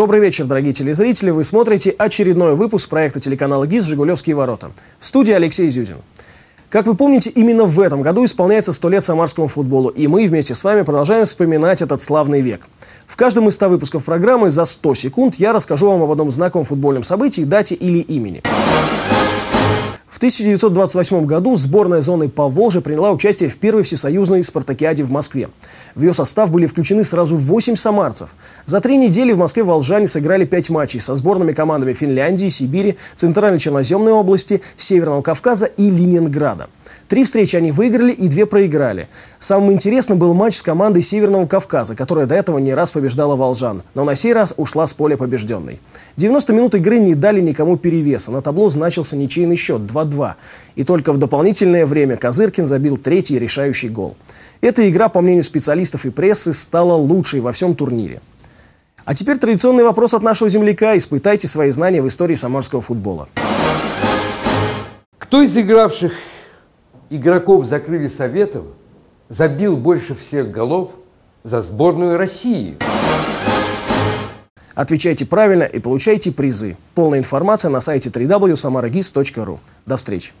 Добрый вечер, дорогие телезрители. Вы смотрите очередной выпуск проекта телеканала «ГИС» «Жигулевские ворота». В студии Алексей Зюзин. Как вы помните, именно в этом году исполняется 100 лет самарскому футболу, и мы вместе с вами продолжаем вспоминать этот славный век. В каждом из 100 выпусков программы за 100 секунд я расскажу вам об одном знаковом футбольном событии, дате или имени. В 1928 году сборная зоны Поволжья приняла участие в первой всесоюзной спартакиаде в Москве. В ее состав были включены сразу 8 самарцев. За 3 недели в Москве волжане сыграли 5 матчей со сборными командами Финляндии, Сибири, Центральной Черноземной области, Северного Кавказа и Ленинграда. 3 встречи они выиграли и 2 проиграли. Самым интересным был матч с командой Северного Кавказа, которая до этого не раз побеждала волжан, но на сей раз ушла с поля побежденной. 90 минут игры не дали никому перевеса. На табло значился ничейный счет 2-2. И только в дополнительное время Казыркин забил 3-й решающий гол. Эта игра, по мнению специалистов и прессы, стала лучшей во всем турнире. А теперь традиционный вопрос от нашего земляка. Испытайте свои знания в истории самарского футбола. Кто из игравших игроков за крылья Советов забил больше всех голов за сборную России? Отвечайте правильно и получайте призы. Полная информация на сайте www.samara-gis.ru. До встречи!